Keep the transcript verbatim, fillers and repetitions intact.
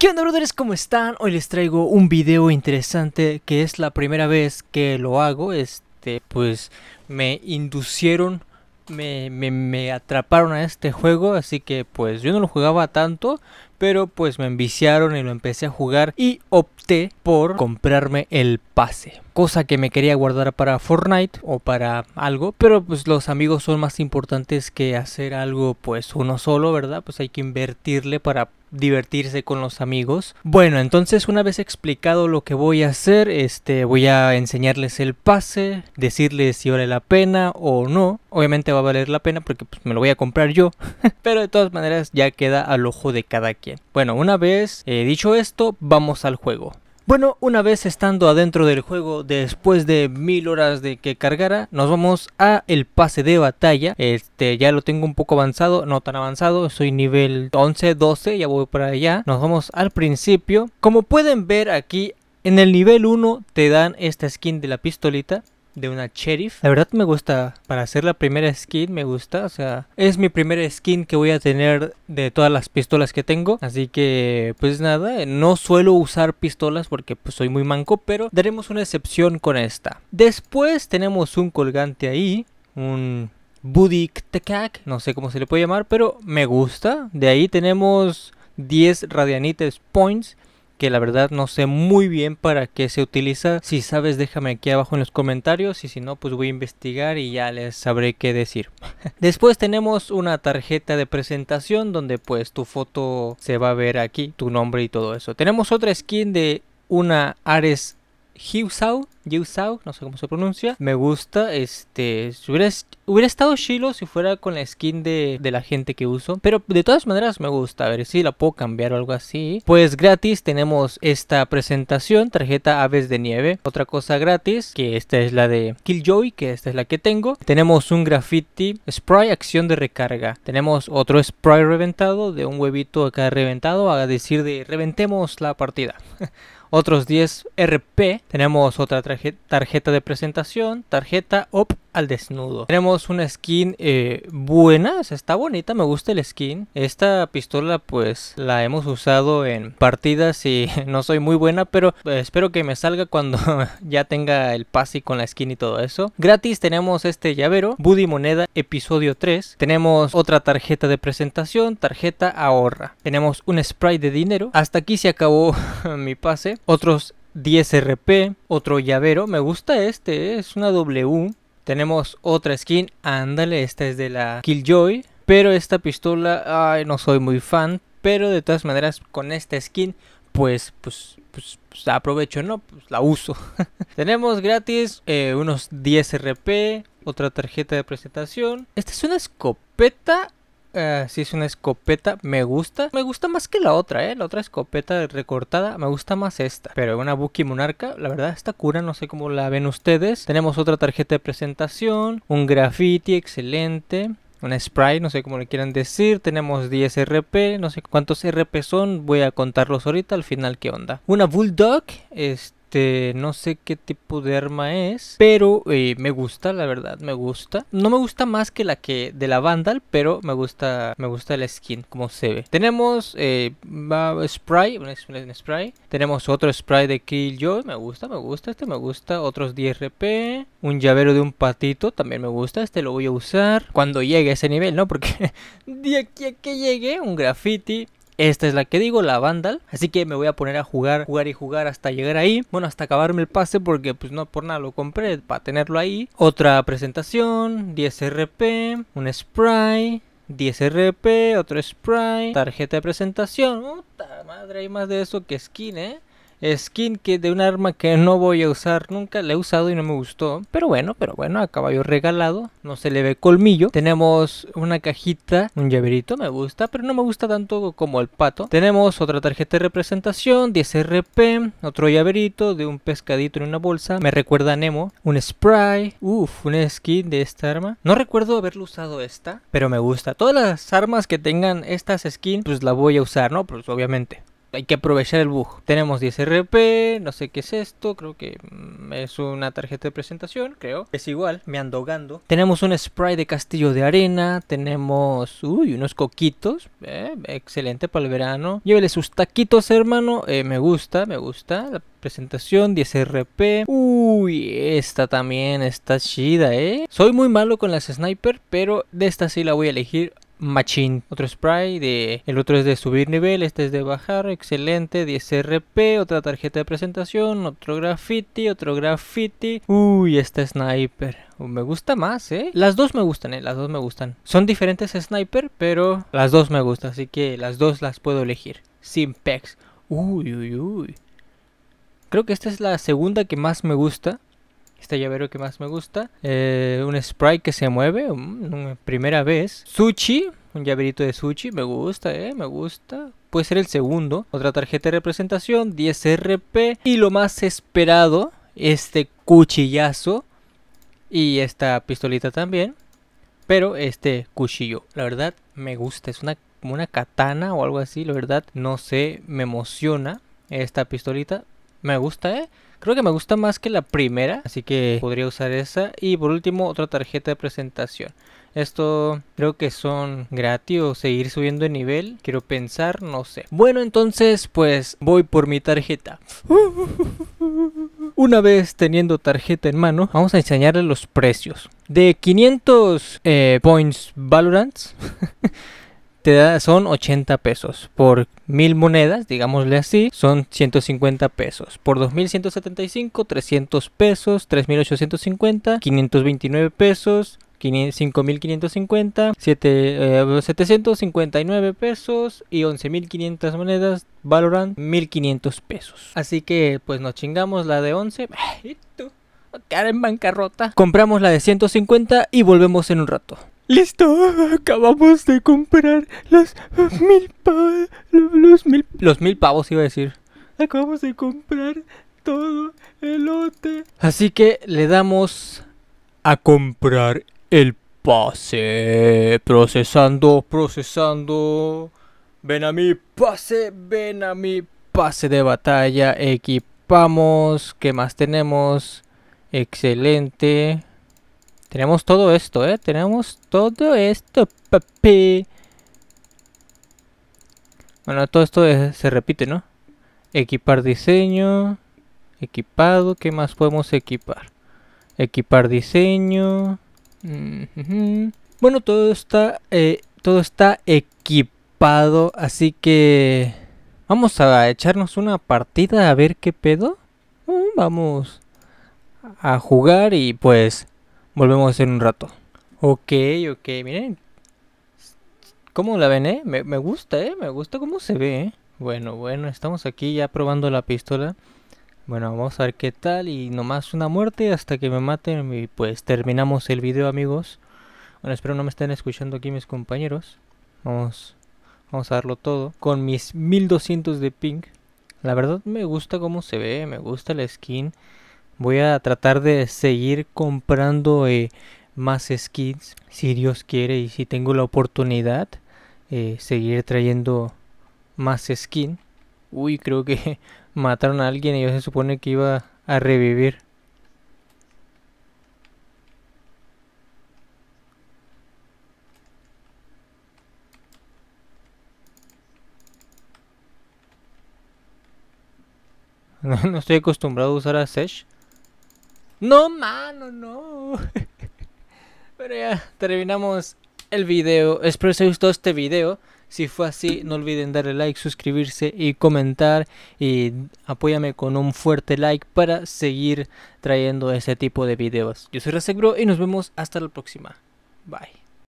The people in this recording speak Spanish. ¿Qué onda, brothers? ¿Cómo están? Hoy les traigo un video interesante que es la primera vez que lo hago. Este, pues me inducieron, me, me, me atraparon a este juego, así que pues yo no lo jugaba tanto, pero pues me enviciaron y lo empecé a jugar y opté por comprarme el pase. Cosa que me quería guardar para Fortnite o para algo, pero pues los amigos son más importantes que hacer algo pues uno solo, ¿verdad? Pues hay que invertirle para divertirse con los amigos. Bueno, entonces una vez explicado lo que voy a hacer, este, voy a enseñarles el pase, decirles si vale la pena o no. Obviamente va a valer la pena porque pues, me lo voy a comprar yo. Pero de todas maneras ya queda al ojo de cada quien. Bueno, una vez eh, dicho esto, vamos al juego. Bueno, una vez estando adentro del juego, después de mil horas de que cargara, nos vamos a el pase de batalla. Este, ya lo tengo un poco avanzado, no tan avanzado, soy nivel once, doce, ya voy para allá. Nos vamos al principio. Como pueden ver aquí, en el nivel uno te dan esta skin de la pistolita, de una sheriff. La verdad me gusta, para hacer la primera skin me gusta, o sea, es mi primera skin que voy a tener de todas las pistolas que tengo, así que pues nada, no suelo usar pistolas porque pues soy muy manco, pero daremos una excepción con esta. Después tenemos un colgante ahí, un budic-tecac, no sé cómo se le puede llamar, pero me gusta. De ahí tenemos diez Radianites Points, que la verdad no sé muy bien para qué se utiliza. Si sabes, déjame aquí abajo en los comentarios, y si no, pues voy a investigar y ya les sabré qué decir. Después tenemos una tarjeta de presentación donde pues tu foto se va a ver aquí, tu nombre y todo eso. Tenemos otra skin de una Ares, Yusau, Yusau, no sé cómo se pronuncia. Me gusta, este, hubiera, hubiera estado chilo si fuera con la skin de, de la gente que uso, pero de todas maneras me gusta, a ver si la puedo cambiar o algo así. Pues gratis tenemos esta presentación, tarjeta Aves de Nieve. Otra cosa gratis, que esta es la de Killjoy, que esta es la que tengo. Tenemos un graffiti, spray, acción de recarga. Tenemos otro spray reventado, de un huevito acá reventado, a decir de reventemos la partida. Otros diez R P. Tenemos otra tarjeta de presentación, tarjeta O P al desnudo. Tenemos una skin eh, buena, o sea, está bonita, me gusta el skin. Esta pistola pues la hemos usado en partidas y no soy muy buena, pero pues, espero que me salga cuando ya tenga el pase con la skin y todo eso. Gratis tenemos este llavero, Buddy Moneda episodio tres. Tenemos otra tarjeta de presentación, tarjeta ahorra. Tenemos un spray de dinero. Hasta aquí se acabó mi pase. Otros diez R P, otro llavero, me gusta este, es una W. Tenemos otra skin, ándale, esta es de la Killjoy, pero esta pistola, ay, no soy muy fan, pero de todas maneras con esta skin, pues, pues, pues, pues aprovecho, ¿no? Pues la uso. Tenemos gratis eh, unos diez R P, otra tarjeta de presentación. Esta es una escopeta. Uh, si sí, es una escopeta, me gusta. Me gusta más que la otra, eh. La otra escopeta recortada, me gusta más esta. Pero una Buki Monarca, la verdad, esta cura, no sé cómo la ven ustedes. Tenemos otra tarjeta de presentación, un graffiti, excelente. Una spray, no sé cómo le quieran decir. Tenemos diez R P, no sé cuántos R P son, voy a contarlos ahorita al final qué onda. Una Bulldog, este. Este, no sé qué tipo de arma es, pero eh, me gusta, la verdad, me gusta. No me gusta más que la que de la Vandal, pero me gusta, me gusta la skin, como se ve. Tenemos eh, spray, un, un spray. Tenemos otro spray de Killjoy, me gusta, me gusta, este me gusta. Otros diez R P, un llavero de un patito, también me gusta, este lo voy a usar cuando llegue a ese nivel, ¿no? Porque de aquí a que llegue, un graffiti. Esta es la que digo, la Vandal. Así que me voy a poner a jugar, jugar y jugar hasta llegar ahí. Bueno, hasta acabarme el pase porque pues no por nada lo compré, para tenerlo ahí. Otra presentación, diez R P, un spray, diez R P, otro spray, tarjeta de presentación. Puta madre, hay más de eso que skin, eh. Skin que de un arma que no voy a usar nunca, la he usado y no me gustó. Pero bueno, pero bueno, a caballo regalado, no se le ve colmillo. Tenemos una cajita, un llaverito, me gusta, pero no me gusta tanto como el pato. Tenemos otra tarjeta de representación, diez R P, otro llaverito de un pescadito en una bolsa, me recuerda a Nemo. Un spray, uff, una skin de esta arma, no recuerdo haberlo usado esta, pero me gusta. Todas las armas que tengan estas skins, pues la voy a usar, ¿no? Pues obviamente. hay que aprovechar el bug. Tenemos diez R P, no sé qué es esto, creo que es una tarjeta de presentación, creo. Es igual, me ando gando. Tenemos un spray de castillo de arena, tenemos uy, unos coquitos, eh, excelente para el verano. Llévele sus taquitos, hermano, eh, me gusta, me gusta. La presentación, diez R P. Uy, esta también está chida, eh. Soy muy malo con las sniper, pero de esta sí la voy a elegir. Machín. Otro spray de... El otro es de subir nivel, este es de bajar. Excelente. diez R P. Otra tarjeta de presentación. Otro graffiti. Otro graffiti. Uy, este sniper. Me gusta más, ¿eh? Las dos me gustan, ¿eh? Las dos me gustan. Son diferentes sniper, pero las dos me gustan. Así que las dos las puedo elegir. Sin pecs. Uy, uy, uy. Creo que esta es la segunda que más me gusta. Este llavero que más me gusta. Eh, un spray que se mueve. Um, primera vez. Sushi. Un llaverito de sushi. Me gusta, eh. Me gusta. Puede ser el segundo. Otra tarjeta de representación. diez R P. Y lo más esperado. Este cuchillazo. Y esta pistolita también. Pero este cuchillo. La verdad me gusta. Es una, como una katana o algo así. La verdad no sé. Me emociona esta pistolita. Me gusta, eh. Creo que me gusta más que la primera, así que podría usar esa. Y por último, otra tarjeta de presentación. Esto creo que son gratis o seguir subiendo de nivel. Quiero pensar, no sé. Bueno, entonces, pues voy por mi tarjeta. Una vez teniendo tarjeta en mano, vamos a enseñarles los precios. De quinientos eh, points Valorant, te da, son ochenta pesos. Por mil monedas, digámosle así, son ciento cincuenta pesos. Por dos mil ciento setenta y cinco, trescientos pesos. tres mil ochocientos cincuenta, quinientos veintinueve pesos. cinco mil quinientos cincuenta, eh, setecientos cincuenta y nueve pesos y once mil quinientas monedas Valorant, mil quinientos pesos. Así que pues nos chingamos la de once. ¿Y tú? ¿Va a quedar en bancarrota? Compramos la de ciento cincuenta y volvemos en un rato. Listo, acabamos de comprar los mil pavos, los mil, los mil pavos iba a decir. Acabamos de comprar todo el lote. Así que le damos a comprar el pase. Procesando, procesando. Ven a mi pase, ven a mi pase de batalla. Equipamos, ¿qué más tenemos? Excelente. Tenemos todo esto, eh. Tenemos todo esto, papi. Bueno, todo esto es, se repite, ¿no? Equipar diseño. Equipado. ¿Qué más podemos equipar? Equipar diseño. Mm-hmm. Bueno, todo está, eh, todo está equipado. Así que vamos a echarnos una partida a ver qué pedo. Mm, vamos a jugar y pues... volvemos en un rato. Ok, ok, miren. ¿Cómo la ven, eh? Me, me gusta, eh. Me gusta cómo se ve, eh. Bueno, bueno, estamos aquí ya probando la pistola. Bueno, vamos a ver qué tal. Y nomás una muerte hasta que me maten. Y pues terminamos el video, amigos. Bueno, espero no me estén escuchando aquí mis compañeros. Vamos, vamos a darlo todo. Con mis mil doscientos de ping. La verdad me gusta cómo se ve. Me gusta la skin. Voy a tratar de seguir comprando eh, más skins, si Dios quiere y si tengo la oportunidad, eh, seguir trayendo más skin. Uy, creo que mataron a alguien y yo se supone que iba a revivir. No, no estoy acostumbrado a usar a Sage. No, mano, no. Pero ya terminamos el video. Espero que os haya gustado este video. Si fue así, no olviden darle like, suscribirse y comentar. Y apóyame con un fuerte like para seguir trayendo este tipo de videos. Yo soy RaseBro y nos vemos hasta la próxima. Bye.